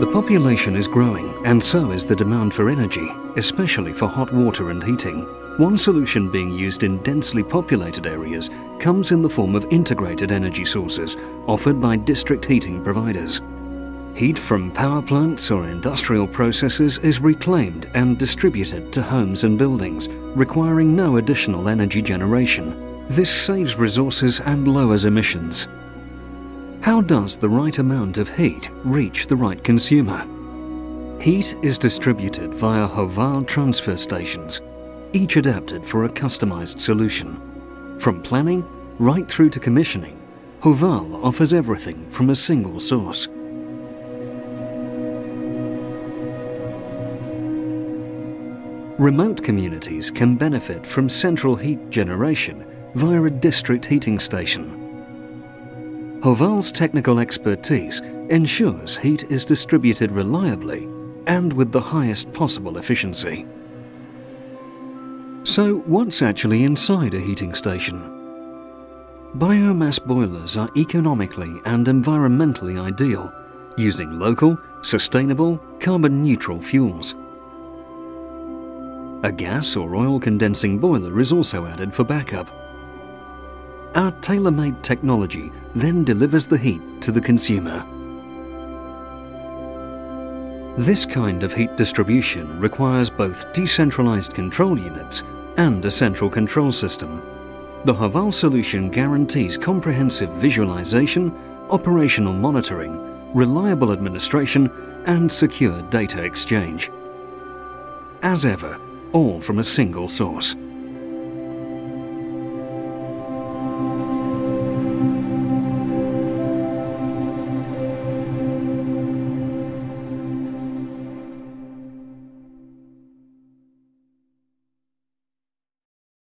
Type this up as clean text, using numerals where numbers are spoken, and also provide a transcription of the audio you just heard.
The population is growing, and so is the demand for energy, especially for hot water and heating. One solution being used in densely populated areas comes in the form of integrated energy sources offered by district heating providers. Heat from power plants or industrial processes is reclaimed and distributed to homes and buildings, requiring no additional energy generation. This saves resources and lowers emissions. How does the right amount of heat reach the right consumer? Heat is distributed via Hoval transfer stations, each adapted for a customized solution. From planning right through to commissioning, Hoval offers everything from a single source. Remote communities can benefit from central heat generation via a district heating station. Hoval's technical expertise ensures heat is distributed reliably and with the highest possible efficiency. So, what's actually inside a heating station? Biomass boilers are economically and environmentally ideal, using local, sustainable, carbon-neutral fuels. A gas or oil condensing boiler is also added for backup. Our tailor-made technology then delivers the heat to the consumer. This kind of heat distribution requires both decentralized control units and a central control system. The Hoval solution guarantees comprehensive visualization, operational monitoring, reliable administration, and secure data exchange. As ever, all from a single source.